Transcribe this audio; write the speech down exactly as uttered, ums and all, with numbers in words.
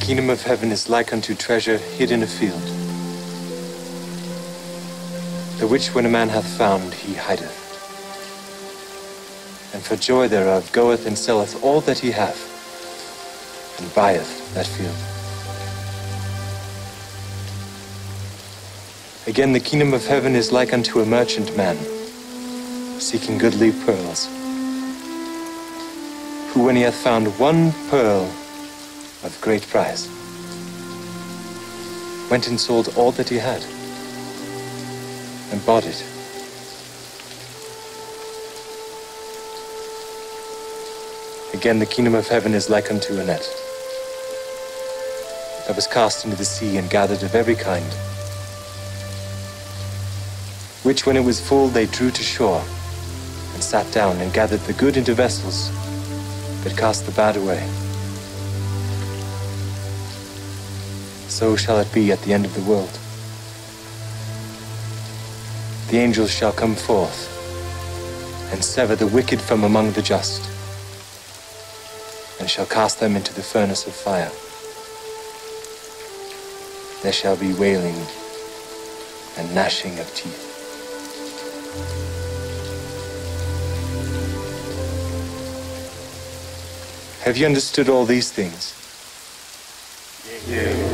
kingdom of heaven is like unto treasure hid in a field, the which when a man hath found, he hideth. And for joy thereof goeth and selleth all that he hath, and buyeth that field. Again, the kingdom of heaven is like unto a merchant man, seeking goodly pearls, who when he hath found one pearl of great price, went and sold all that he had, and bought it. Again, the kingdom of heaven is like unto a net that was cast into the sea and gathered of every kind, which when it was full, they drew to shore and sat down and gathered the good into vessels, but cast the bad away. So shall it be at the end of the world. The angels shall come forth and sever the wicked from among the just, and shall cast them into the furnace of fire. There shall be wailing and gnashing of teeth. Have you understood all these things? Yea.